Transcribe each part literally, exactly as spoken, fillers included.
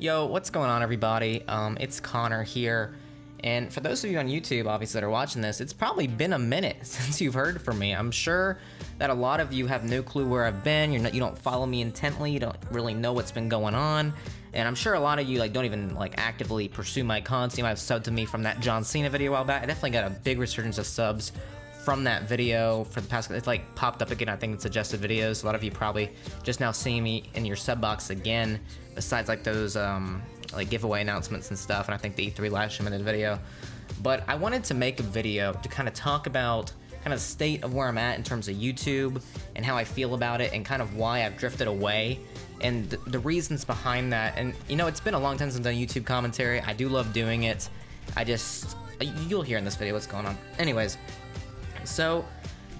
Yo, what's going on, everybody? Um, it's Connor here, and for those of you on YouTube, obviously, that are watching this, it's probably been a minute since you've heard from me. I'm sure that a lot of you have no clue where I've been. You're not, you don't follow me intently. You don't really know what's been going on, and I'm sure a lot of you like don't even like actively pursue my content. You might have subbed to me from that John Cena video a while back. I definitely got a big resurgence of subs from that video for the past. It's like popped up again. I think in suggested videos. A lot of you probably just now seeing me in your sub box again. Besides like those um, like giveaway announcements and stuff, and I think the E three live stream in the video. But I wanted to make a video to kind of talk about kind of the state of where I'm at in terms of YouTube and how I feel about it and kind of why I've drifted away and th the reasons behind that. And you know, it's been a long time since I've done YouTube commentary. I do love doing it. I just, you'll hear in this video what's going on. Anyways, so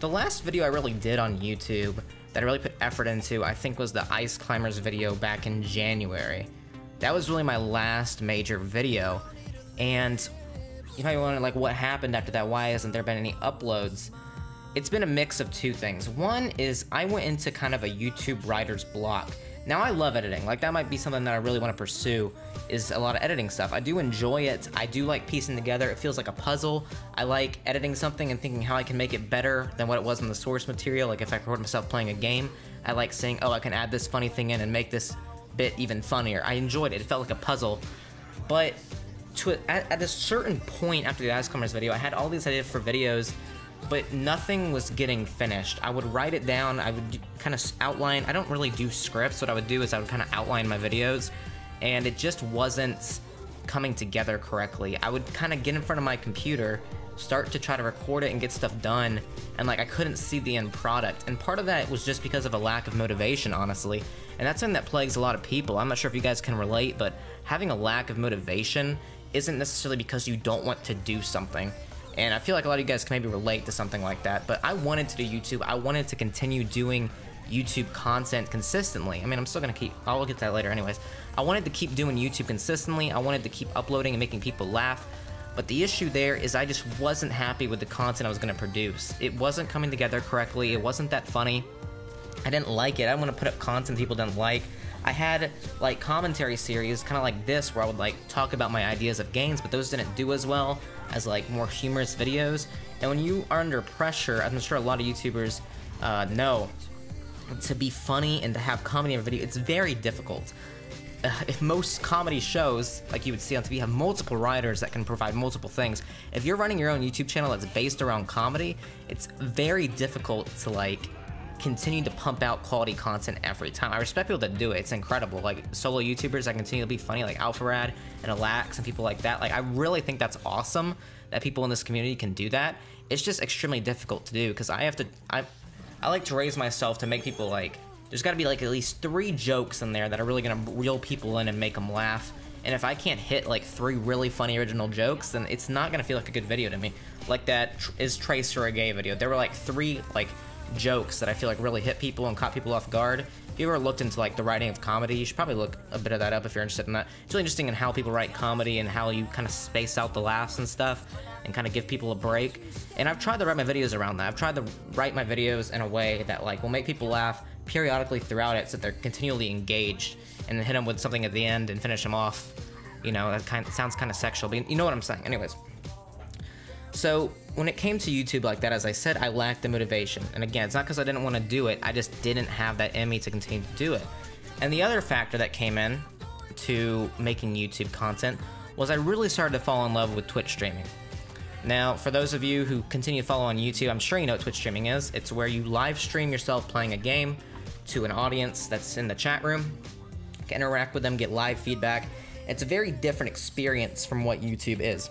the last video I really did on YouTube that I really put effort into, I think, was the Ice Climbers video back in January. That was really my last major video, and you know, you wonder like what happened after that, why hasn't there been any uploads? It's been a mix of two things. One is I went into kind of a YouTube writer's block. Now I love editing, like that might be something that I really want to pursue, is a lot of editing stuff. I do enjoy it, I do like piecing together, it feels like a puzzle. I like editing something and thinking how I can make it better than what it was in the source material. Like if I record myself playing a game, I like saying, oh, I can add this funny thing in and make this bit even funnier. I enjoyed it, it felt like a puzzle. But to at, at a certain point after the Ice Climbers video, I had all these ideas for videos, but nothing was getting finished. I would write it down, I would kind of outline, I don't really do scripts, what I would do is I would kind of outline my videos, and it just wasn't coming together correctly. I would kind of get in front of my computer, start to try to record it and get stuff done, and like I couldn't see the end product. And part of that was just because of a lack of motivation, honestly. And that's something that plagues a lot of people. I'm not sure if you guys can relate, but having a lack of motivation isn't necessarily because you don't want to do something. And I feel like a lot of you guys can maybe relate to something like that, but I wanted to do YouTube. I wanted to continue doing YouTube content consistently. I mean, I'm still gonna keep, I'll get to that later anyways. I wanted to keep doing YouTube consistently. I wanted to keep uploading and making people laugh. But the issue there is I just wasn't happy with the content I was gonna produce. It wasn't coming together correctly. It wasn't that funny. I didn't like it. I didn't want to put up content people didn't like. I had like commentary series kind of like this where I would like talk about my ideas of games, but those didn't do as well as like more humorous videos. And when you are under pressure, I'm sure a lot of YouTubers uh, know, to be funny and to have comedy in a video, it's very difficult. Uh, if most comedy shows, like you would see on T V, have multiple writers that can provide multiple things. If you're running your own YouTube channel that's based around comedy, it's very difficult to like continue to pump out quality content every time. I respect people that do it, it's incredible. Like solo YouTubers that continue to be funny, like Alpharad and Relax and people like that. Like I really think that's awesome that people in this community can do that. It's just extremely difficult to do because I have to, I, I like to raise myself to make people like, there's gotta be like at least three jokes in there that are really gonna reel people in and make them laugh. And if I can't hit like three really funny original jokes, then it's not gonna feel like a good video to me. Like that Is Tracer a Gay video. There were like three like jokes that I feel like really hit people and caught people off guard. If you ever looked into like the writing of comedy, you should probably look a bit of that up if you're interested in that. It's really interesting in how people write comedy and how you kind of space out the laughs and stuff and kind of give people a break. And I've tried to write my videos around that. I've tried to write my videos in a way that like will make people laugh periodically throughout it so that they're continually engaged, and then hit them with something at the end and finish them off. You know, that kind of sounds kind of sexual, but you know what I'm saying. Anyways, so when it came to YouTube like that, as I said, I lacked the motivation. And again, it's not because I didn't want to do it, I just didn't have that in me to continue to do it. And the other factor that came in to making YouTube content was I really started to fall in love with Twitch streaming. Now, for those of you who continue to follow on YouTube, I'm sure you know what Twitch streaming is. It's where you live stream yourself playing a game to an audience that's in the chat room, can interact with them, get live feedback. It's a very different experience from what YouTube is.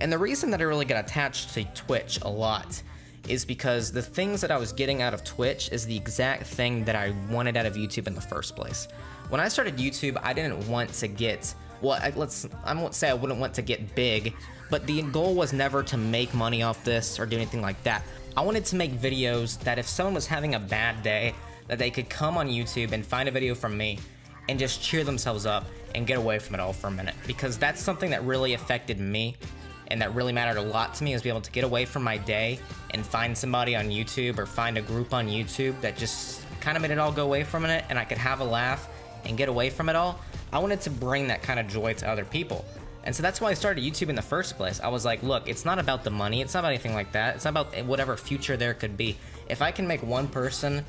And the reason that I really got attached to Twitch a lot is because the things that I was getting out of Twitch is the exact thing that I wanted out of YouTube in the first place. When I started YouTube, I didn't want to get, well, I, let's, I won't say I wouldn't want to get big, but the goal was never to make money off this or do anything like that. I wanted to make videos that if someone was having a bad day, that they could come on YouTube and find a video from me and just cheer themselves up and get away from it all for a minute, because that's something that really affected me. And that really mattered a lot to me, is be able to get away from my day and find somebody on YouTube or find a group on YouTube that just kind of made it all go away from it, and I could have a laugh and get away from it all. I wanted to bring that kind of joy to other people. And so that's why I started YouTube in the first place. I was like, look, it's not about the money. It's not about anything like that. It's not about whatever future there could be. If I can make one person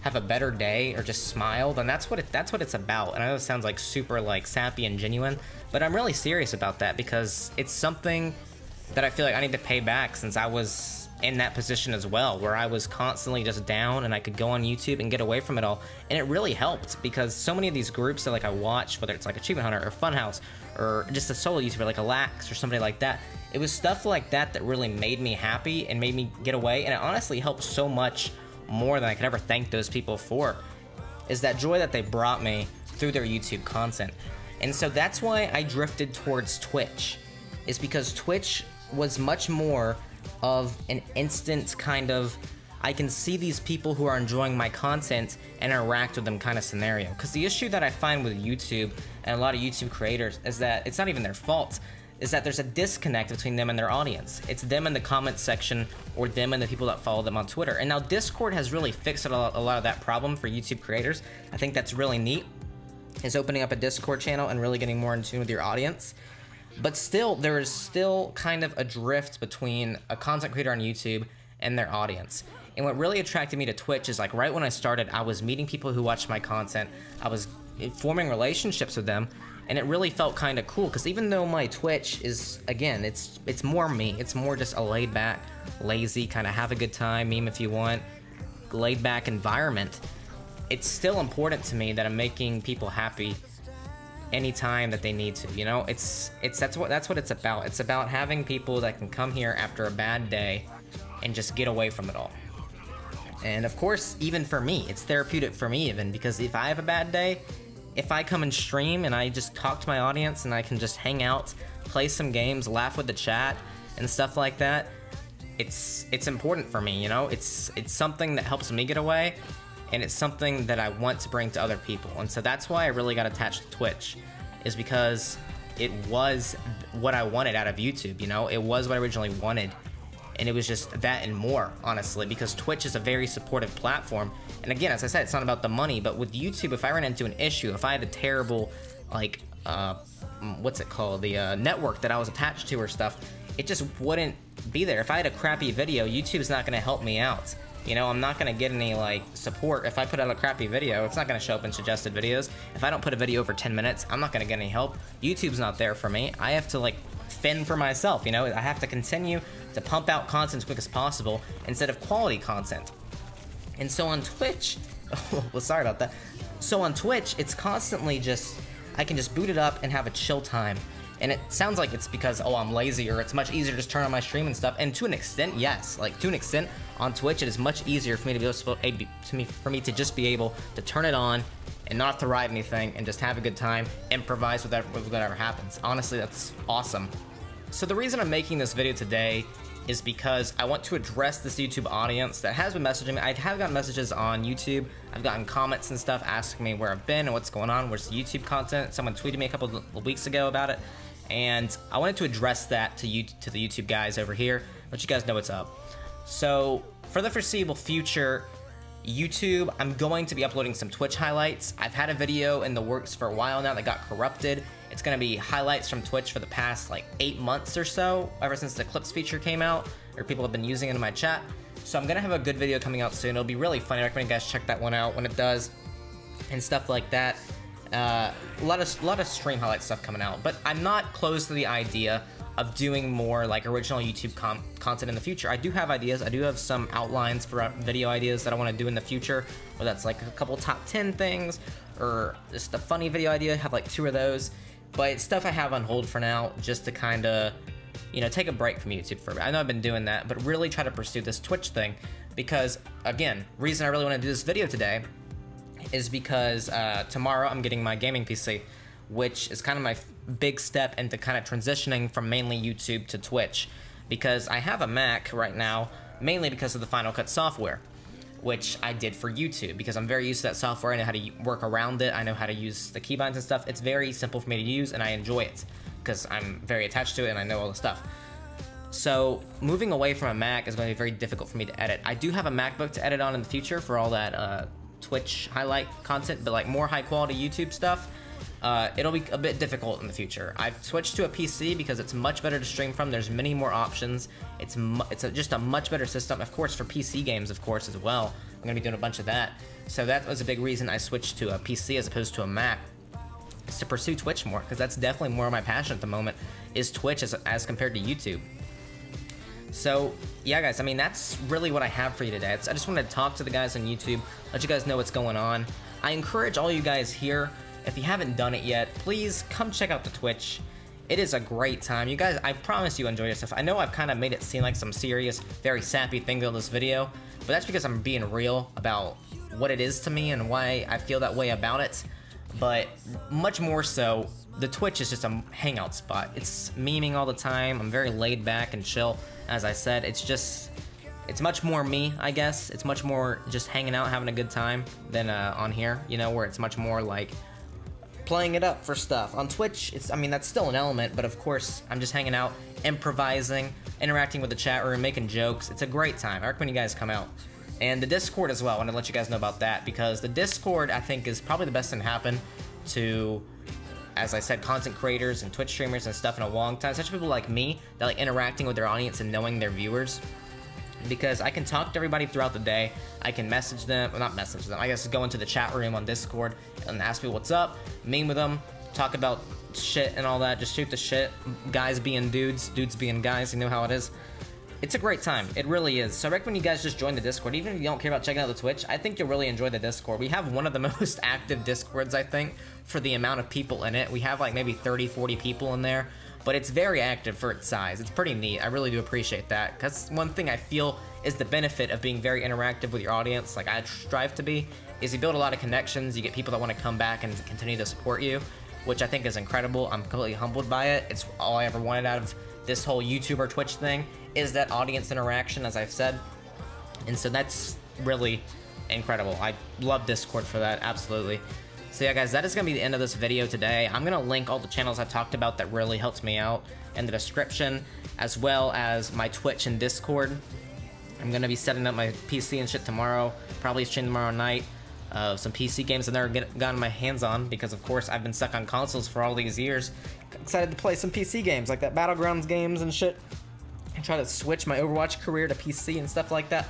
have a better day or just smile, then that's what it, that's what it's about. And I know it sounds like super like sappy and genuine, but I'm really serious about that because it's something that I feel like I need to pay back since I was in that position as well, where I was constantly just down and I could go on YouTube and get away from it all. And it really helped because so many of these groups that like I watch, whether it's like Achievement Hunter or Funhaus or just a solo YouTuber like RelaxAlax or somebody like that, it was stuff like that that really made me happy and made me get away. And it honestly helped so much more than I could ever thank those people for, is that joy that they brought me through their YouTube content. And so that's why I drifted towards Twitch, is because Twitch was much more of an instant kind of, I can see these people who are enjoying my content and interact with them kind of scenario. Because the issue that I find with YouTube and a lot of YouTube creators is that it's not even their fault, is that there's a disconnect between them and their audience. It's them in the comment section or them and the people that follow them on Twitter. And now Discord has really fixed a lot, a lot of that problem for YouTube creators. I think that's really neat, is opening up a Discord channel and really getting more in tune with your audience. But still, there is still kind of a drift between a content creator on YouTube and their audience. And what really attracted me to Twitch is like right when I started, I was meeting people who watched my content. I was forming relationships with them. And it really felt kind of cool because even though my Twitch is, again, it's it's more me. It's more just a laid back, lazy, kind of have a good time, meme if you want, laid back environment. It's still important to me that I'm making people happy any time that they need to, you know? It's it's that's what that's what it's about. It's about having people that can come here after a bad day and just get away from it all. And of course, even for me, it's therapeutic for me even, because if I have a bad day, if I come and stream and I just talk to my audience and I can just hang out, play some games, laugh with the chat and stuff like that, it's it's important for me, you know? It's it's something that helps me get away, and it's something that I want to bring to other people. And so that's why I really got attached to Twitch, is because it was what I wanted out of YouTube, you know? It was what I originally wanted. And it was just that and more, honestly, because Twitch is a very supportive platform. And again, as I said, it's not about the money, but with YouTube, if I ran into an issue, if I had a terrible, like, uh, what's it called? The uh, network that I was attached to or stuff, it just wouldn't be there. If I had a crappy video, YouTube's not gonna help me out. You know, I'm not gonna get any like support. If I put out a crappy video, it's not gonna show up in suggested videos. If I don't put a video over ten minutes, I'm not gonna get any help. YouTube's not there for me. I have to like fend for myself, you know? I have to continue to pump out content as quick as possible instead of quality content. And so on Twitch, well, sorry about that. So on Twitch, it's constantly just, I can just boot it up and have a chill time. And it sounds like it's because, oh, I'm lazy or it's much easier to just turn on my stream and stuff. And to an extent, yes, like to an extent on Twitch, it is much easier for me to be able to, to me, for me to just be able to turn it on and not have to write anything and just have a good time, improvise with whatever happens. Honestly, that's awesome. So the reason I'm making this video today is because I want to address this YouTube audience that has been messaging me. I have gotten messages on YouTube. I've gotten comments and stuff asking me where I've been and what's going on, where's the YouTube content. Someone tweeted me a couple of weeks ago about it. And I wanted to address that to you, to the YouTube guys over here, let you guys know what's up. So for the foreseeable future, YouTube, I'm going to be uploading some Twitch highlights. I've had a video in the works for a while now that got corrupted. It's gonna be highlights from Twitch for the past like eight months or so, ever since the clips feature came out, or people have been using it in my chat. So I'm gonna have a good video coming out soon. It'll be really fun. I recommend you guys check that one out when it does and stuff like that. Uh, a lot of, a lot of stream highlight stuff coming out, but I'm not closed to the idea of doing more like original YouTube com content in the future. I do have ideas. I do have some outlines for video ideas that I want to do in the future, whether that's like a couple top ten things or just a funny video idea. I have like two of those, but it's stuff I have on hold for now, just to kind of, you know, take a break from YouTube for a bit. I know I've been doing that, but really try to pursue this Twitch thing, because again, reason I really want to do this video today is because uh, tomorrow I'm getting my gaming P C, which is kind of my big step into kind of transitioning from mainly YouTube to Twitch, because I have a Mac right now, mainly because of the Final Cut software, which I did for YouTube, because I'm very used to that software. I know how to work around it. I know how to use the keybinds and stuff. It's very simple for me to use, and I enjoy it because I'm very attached to it and I know all the stuff. So moving away from a Mac is going to be very difficult for me to edit. I do have a MacBook to edit on in the future for all that uh, Twitch highlight content, but like more high quality YouTube stuff, uh, it'll be a bit difficult in the future. I've switched to a P C because it's much better to stream from. There's many more options. It's mu it's a, just a much better system, of course, for P C games, of course, as well. I'm gonna be doing a bunch of that. So that was a big reason I switched to a P C as opposed to a Mac, is to pursue Twitch more, because that's definitely more of my passion at the moment, is Twitch as, as compared to YouTube. So yeah, guys, I mean, that's really what I have for you today. It's, I just wanted to talk to the guys on YouTube, let you guys know what's going on. I encourage all you guys here, if you haven't done it yet, please come check out the Twitch. It is a great time. You guys, I promise you enjoy yourself. I know I've kind of made it seem like some serious, very sappy thing on this video, but that's because I'm being real about what it is to me and why I feel that way about it. But much more so, the Twitch is just a hangout spot. It's memeing all the time. I'm very laid back and chill. As I said, it's just, it's much more me, I guess. It's much more just hanging out, having a good time than uh, on here, you know, where it's much more like playing it up for stuff. On Twitch, it's, I mean, that's still an element, but of course, I'm just hanging out, improvising, interacting with the chat room, making jokes. It's a great time. I recommend you guys come out. And the Discord as well, I want to let you guys know about that, because the Discord, I think, is probably the best thing to happen to, as I said, content creators and Twitch streamers and stuff in a long time, such people like me that like interacting with their audience and knowing their viewers, because I can talk to everybody throughout the day. I can message them, well, not message them, I guess go into the chat room on Discord and ask people what's up, meme with them, talk about shit and all that, just shoot the shit, guys being dudes, dudes being guys, you know how it is. It's a great time, it really is. So I recommend you guys just join the Discord, even if you don't care about checking out the Twitch. I think you'll really enjoy the Discord. We have one of the most active Discords, I think, for the amount of people in it. We have like maybe thirty, forty people in there, but it's very active for its size. It's pretty neat, I really do appreciate that. Because one thing I feel is the benefit of being very interactive with your audience, like I strive to be, is you build a lot of connections, you get people that want to come back and continue to support you, which I think is incredible. I'm completely humbled by it. It's all I ever wanted out of this whole YouTube or Twitch thing, is that audience interaction, as I've said. And so that's really incredible. I love Discord for that, absolutely. So yeah, guys, that is gonna be the end of this video today. I'm gonna link all the channels I talked about that really helps me out in the description, as well as my Twitch and Discord. I'm gonna be setting up my P C and shit tomorrow, probably stream tomorrow night. Uh, some P C games I've never get, gotten my hands on, because of course I've been stuck on consoles for all these years. Excited to play some P C games, like that Battlegrounds games and shit. And try to switch my Overwatch career to P C and stuff like that.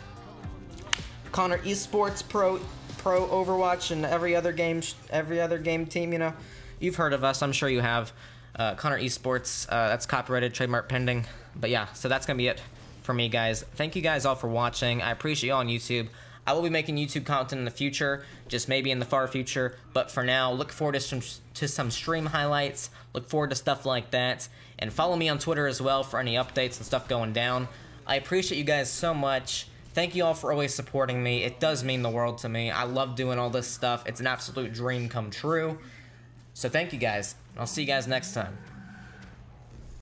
Connor Esports, pro, pro Overwatch, and every other game, every other game team, you know. You've heard of us, I'm sure you have. Uh, Connor Esports, uh, that's copyrighted, trademark pending. But yeah, so that's gonna be it for me, guys. Thank you guys all for watching. I appreciate you all on YouTube. I will be making YouTube content in the future, just maybe in the far future, but for now, look forward to some, to some stream highlights, look forward to stuff like that, and follow me on Twitter as well for any updates and stuff going down. I appreciate you guys so much. Thank you all for always supporting me. It does mean the world to me. I love doing all this stuff. It's an absolute dream come true. So thank you guys. I'll see you guys next time.